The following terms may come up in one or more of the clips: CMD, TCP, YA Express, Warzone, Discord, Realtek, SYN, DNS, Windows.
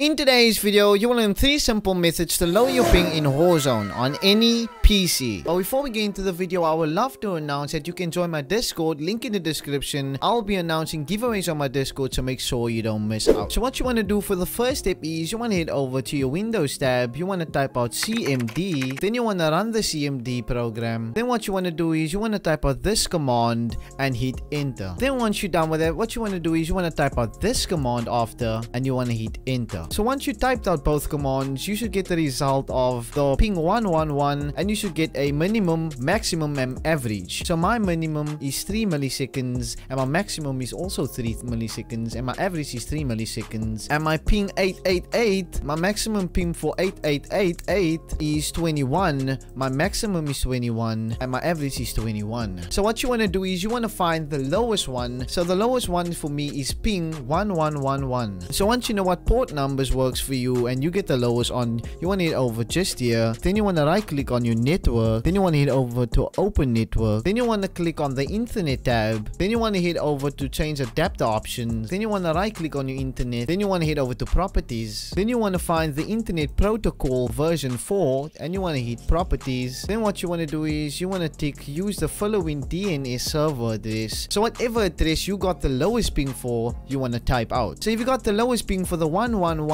In today's video, you will learn 3 simple methods to lower your ping in Warzone on any PC. But before we get into the video, I would love to announce that you can join my Discord, link in the description. I'll be announcing giveaways on my Discord, so make sure you don't miss out. So what you want to do for the first step is, you want to head over to your Windows tab, you want to type out CMD, then you want to run the CMD program. Then what you want to do is, you want to type out this command and hit enter. Then once you're done with that, what you want to do is, you want to type out this command after, and you want to hit enter. So once you typed out both commands, you should get the result of the ping 111, and you should get a minimum, maximum, and average. So my minimum is 3 milliseconds, and my maximum is also 3 milliseconds, and my average is 3 milliseconds. And my ping 888, my maximum ping for 8888 is 21, my maximum is 21, and my average is 21. So what you want to do is you want to find the lowest one. So the lowest one for me is ping 1111. So once you know what port number works for you and you get the lowest on, you want to head over just here, then you want to right click on your network, then you want to head over to open network, then you want to click on the internet tab, then you want to head over to change adapter options, then you want to right click on your internet, then you want to head over to properties, then you want to find the internet protocol version 4 and you want to hit properties. Then what you want to do is you want to tick use the following DNS server address. So whatever address you got the lowest ping for, you want to type out. So if you got the lowest ping for the 1111,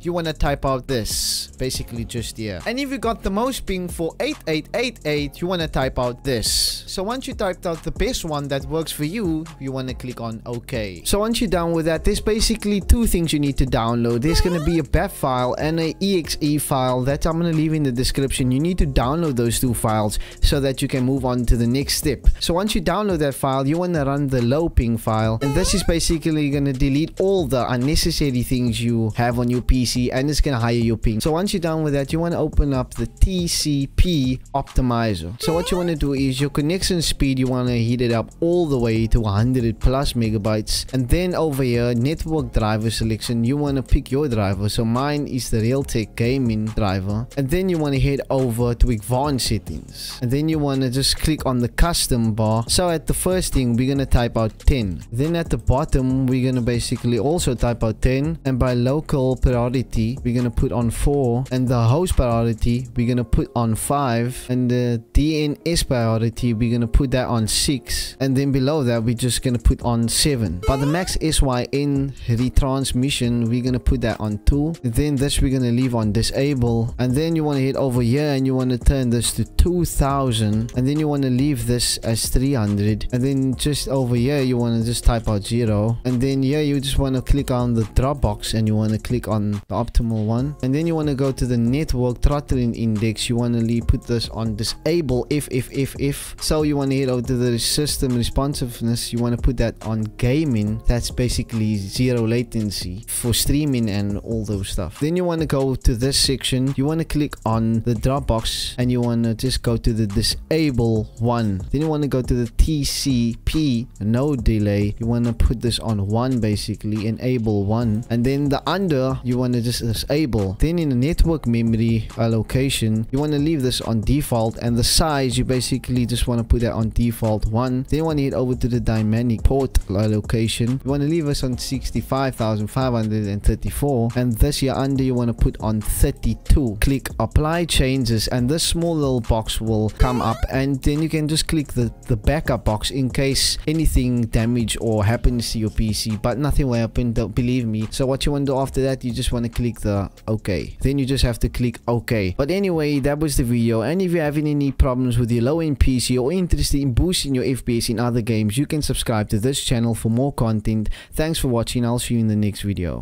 you want to type out this, basically just here. And if you got the most ping for 8888, you want to type out this. So once you typed out the best one that works for you, you want to click on OK. So once you're done with that, there's basically 2 things you need to download. There's going to be a BAF file and an exe file that I'm going to leave in the description. You need to download those 2 files so that you can move on to the next step. So once you download that file, you want to run the low ping file, and this is basically going to delete all the unnecessary things you have on your PC, and it's gonna higher your ping. So once you're done with that, you want to open up the TCP optimizer. So what you want to do is your connection speed, you want to heat it up all the way to 100+ megabytes, and then over here network driver selection, you want to pick your driver. So mine is the Realtek gaming driver, and then you want to head over to advanced settings, and then you want to just click on the custom bar. So at the first thing we're gonna type out 10, then at the bottom we're gonna basically also type out 10, and by local priority we're gonna put on 4, and the host priority we're gonna put on 5, and the DNS priority we're gonna put that on 6, and then below that we're just gonna put on 7. But the max SYN retransmission we're gonna put that on 2, then this we're gonna leave on disable, and then you want to head over here and you want to turn this to 2000, and then you want to leave this as 300, and then just over here you want to just type out 0, and then here you just want to click on the drop box and you want to click on the optimal one, and then you want to go to the network throttling index. You want to put this on disable if. So you want to head over to the system responsiveness, you want to put that on gaming, that's basically 0 latency for streaming and all those stuff. Then you want to go to this section, you want to click on the drop box and you want to just go to the disable one, then you want to go to the TCP no delay, you want to put this on 1, basically enable 1, and then the under you want to just disable. Then in the network memory allocation you want to leave this on default, and the size you basically just want to put that on default 1. Then you want to head over to the dynamic port allocation, you want to leave this on 65,534, and this here under you want to put on 32. Click apply changes, and this small little box will come up, and then you can just click the backup box in case anything damage or happens to your PC, but nothing will happen, don't believe me. So what you want to do after that, you just want to click the OK, then you just have to click OK. But anyway, that was the video, and if you're having any problems with your low-end PC or interested in boosting your FPS in other games, you can subscribe to this channel for more content. Thanks for watching, I'll see you in the next video.